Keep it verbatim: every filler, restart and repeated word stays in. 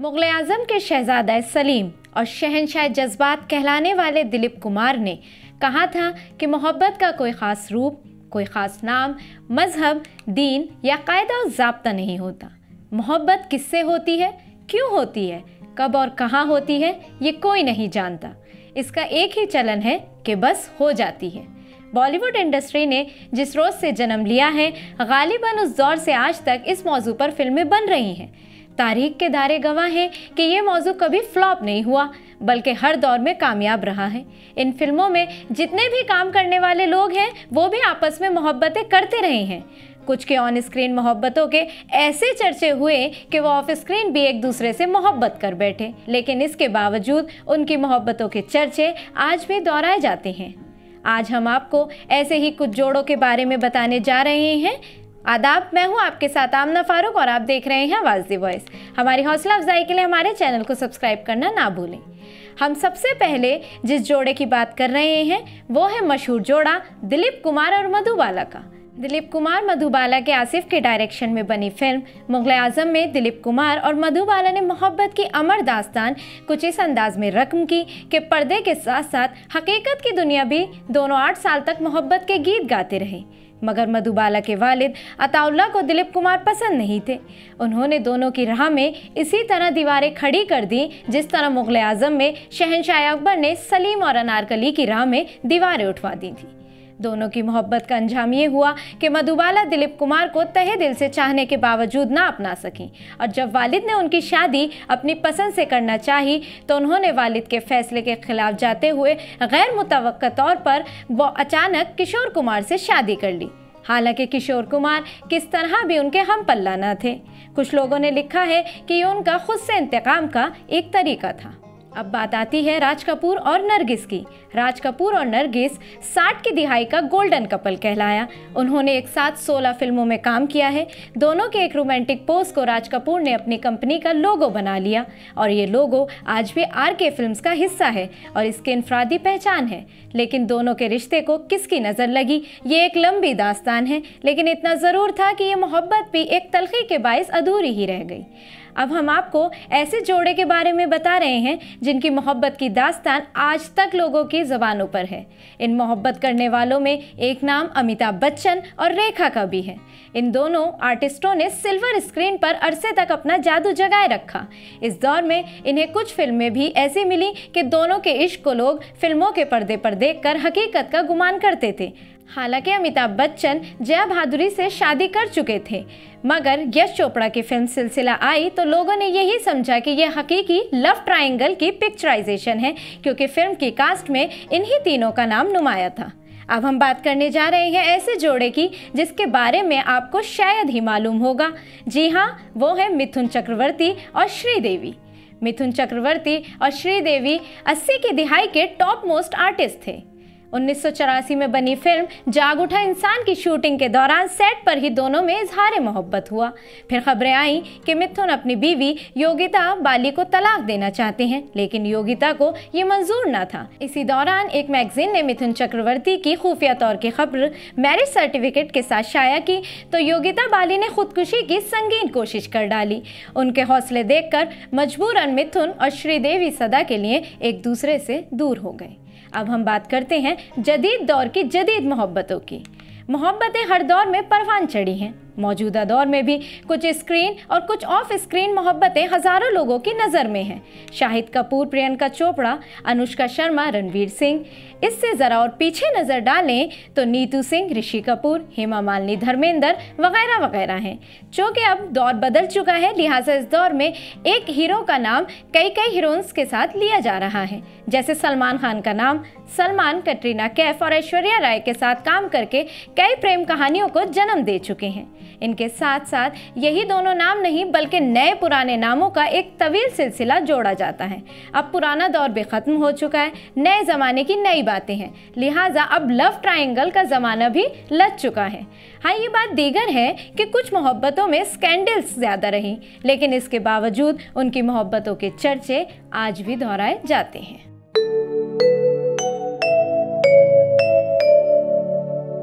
मुगले आजम के शहजादा सलीम और शहनशाह जज्बात कहलाने वाले दिलीप कुमार ने कहा था कि मोहब्बत का कोई ख़ास रूप, कोई ख़ास नाम, मजहब, दीन या कायदा और ज़ाब्ता नहीं होता। मोहब्बत किससे होती है, क्यों होती है, कब और कहाँ होती है, ये कोई नहीं जानता। इसका एक ही चलन है कि बस हो जाती है। बॉलीवुड इंडस्ट्री ने जिस रोज़ से जन्म लिया है, गालिबन उस दौर से आज तक इस मौजू पर फिल्में बन रही हैं। तारीख के धारे गवाह हैं कि ये मौजू कभी फ्लॉप नहीं हुआ, बल्कि हर दौर में कामयाब रहा है। इन फिल्मों में जितने भी काम करने वाले लोग हैं, वो भी आपस में मोहब्बतें करते रहे हैं। कुछ के ऑन स्क्रीन मोहब्बतों के ऐसे चर्चे हुए कि वो ऑफ स्क्रीन भी एक दूसरे से मोहब्बत कर बैठे, लेकिन इसके बावजूद उनकी मोहब्बतों के चर्चे आज भी दोहराए जाते हैं। आज हम आपको ऐसे ही कुछ जोड़ों के बारे में बताने जा रहे हैं। आदाब, मैं हूँ आपके साथ आमना फारूक और आप देख रहे हैं आवाज़ दी वॉइस। हमारी हौसला अफजाई के लिए हमारे चैनल को सब्सक्राइब करना ना भूलें। हम सबसे पहले जिस जोड़े की बात कर रहे हैं वो है मशहूर जोड़ा दिलीप कुमार और मधुबाला का। दिलीप कुमार मधुबाला के आसिफ के डायरेक्शन में बनी फिल्म मुगले आजम में दिलीप कुमार और मधुबाला ने मोहब्बत की अमर दास्तान कुछ इस अंदाज में रकम की कि पर्दे के साथ साथ हकीकत की दुनिया भी दोनों आठ साल तक मोहब्बत के गीत गाते रहे। मगर मधुबाला के वालिद अताउल्ला को दिलीप कुमार पसंद नहीं थे। उन्होंने दोनों की राह में इसी तरह दीवारें खड़ी कर दी जिस तरह मुगले आजम में शहनशाह अकबर ने सलीम और अनारकली की राह में दीवारें उठवा दी थी। दोनों की मोहब्बत का अंजाम ये हुआ कि मधुबाला दिलीप कुमार को तहे दिल से चाहने के बावजूद ना अपना सकीं, और जब वालिद ने उनकी शादी अपनी पसंद से करना चाही तो उन्होंने वालिद के फैसले के खिलाफ जाते हुए गैर मुतवक्का तौर पर वो अचानक किशोर कुमार से शादी कर ली। हालांकि किशोर कुमार किस तरह भी उनके हम पल्ला न थे। कुछ लोगों ने लिखा है कि ये उनका खुद से इंतकाम का एक तरीका था। अब बात आती है राज कपूर और नरगिस की। राज कपूर और नरगिस साठ की दिहाई का गोल्डन कपल कहलाया। उन्होंने एक साथ सोलह फिल्मों में काम किया है। दोनों के एक रोमांटिक पोस्ट को राज कपूर ने अपनी कंपनी का लोगो बना लिया और ये लोगो आज भी आरके फिल्म्स का हिस्सा है और इसकी इनफरादी पहचान है। लेकिन दोनों के रिश्ते को किसकी नज़र लगी, ये एक लंबी दास्तान है। लेकिन इतना ज़रूर था कि ये मोहब्बत भी एक तलखी के बायस अधूरी ही रह गई। अब हम आपको ऐसे जोड़े के बारे में बता रहे हैं जिनकी मोहब्बत की दास्तान आज तक लोगों की ज़बानों पर है। इन मोहब्बत करने वालों में एक नाम अमिताभ बच्चन और रेखा का भी है। इन दोनों आर्टिस्टों ने सिल्वर स्क्रीन पर अरसे तक अपना जादू जगाए रखा। इस दौर में इन्हें कुछ फिल्में भी ऐसी मिली कि दोनों के इश्क को लोग फिल्मों के पर्दे पर देखकर हकीकत का गुमान करते थे। हालांकि अमिताभ बच्चन जया बहादुरी से शादी कर चुके थे, मगर यश चोपड़ा की फिल्म सिलसिला आई तो लोगों ने यही समझा कि यह हकीकी लव ट्रायंगल की पिक्चराइजेशन है, क्योंकि फिल्म की कास्ट में इन्हीं तीनों का नाम नुमाया था। अब हम बात करने जा रहे हैं ऐसे जोड़े की जिसके बारे में आपको शायद ही मालूम होगा। जी हाँ, वो है मिथुन चक्रवर्ती और श्रीदेवी। मिथुन चक्रवर्ती और श्रीदेवी अस्सी की दिहाई के टॉप मोस्ट आर्टिस्ट थे। उन्नीस सौ चौरासी में बनी फिल्म जाग उठा इंसान की शूटिंग के दौरान सेट पर ही दोनों में इजहार मोहब्बत हुआ। फिर खबरें आईं कि मिथुन अपनी बीवी योगिता बाली को तलाक देना चाहते हैं, लेकिन योगिता को ये मंजूर ना था। इसी दौरान एक मैगजीन ने मिथुन चक्रवर्ती की खुफिया तौर की खबर मैरिज सर्टिफिकेट के साथ शाया की तो योगिता बाली ने खुदकुशी की संगीन कोशिश कर डाली। उनके हौसले देख कर मजबूरन मिथुन और श्रीदेवी सदा के लिए एक दूसरे से दूर हो गए। अब हम बात करते हैं जदीद दौर की जदीद मोहब्बतों की। मोहब्बतें हर दौर में परवान चढ़ी हैं। मौजूदा दौर में भी कुछ स्क्रीन और कुछ ऑफ स्क्रीन मोहब्बतें हज़ारों लोगों की नज़र में हैं। शाहिद कपूर, प्रियंका चोपड़ा, अनुष्का शर्मा, रणवीर सिंह। इससे ज़रा और पीछे नज़र डालें तो नीतू सिंह, ऋषि कपूर, हेमा मालिनी, धर्मेंद्र वगैरह वगैरह हैं। चूँकि अब दौर बदल चुका है, लिहाजा इस दौर में एक हीरो का नाम कई कई हीरोइंस के साथ लिया जा रहा है। जैसे सलमान खान का नाम सलमान, कैटरीना कैफ और ऐश्वर्या राय के साथ काम करके कई प्रेम कहानियों को जन्म दे चुके हैं। इनके साथ साथ यही दोनों नाम नहीं बल्कि नए पुराने नामों का एक तवील सिलसिला जोड़ा जाता है। अब पुराना दौर भी ख़त्म हो चुका है, नए ज़माने की नई बातें हैं, लिहाजा अब लव ट्रायंगल का ज़माना भी लग चुका है। हाँ, ये बात दीगर है कि कुछ मोहब्बतों में स्कैंडल्स ज़्यादा रहीं, लेकिन इसके बावजूद उनकी मोहब्बतों के चर्चे आज भी दोहराए जाते हैं।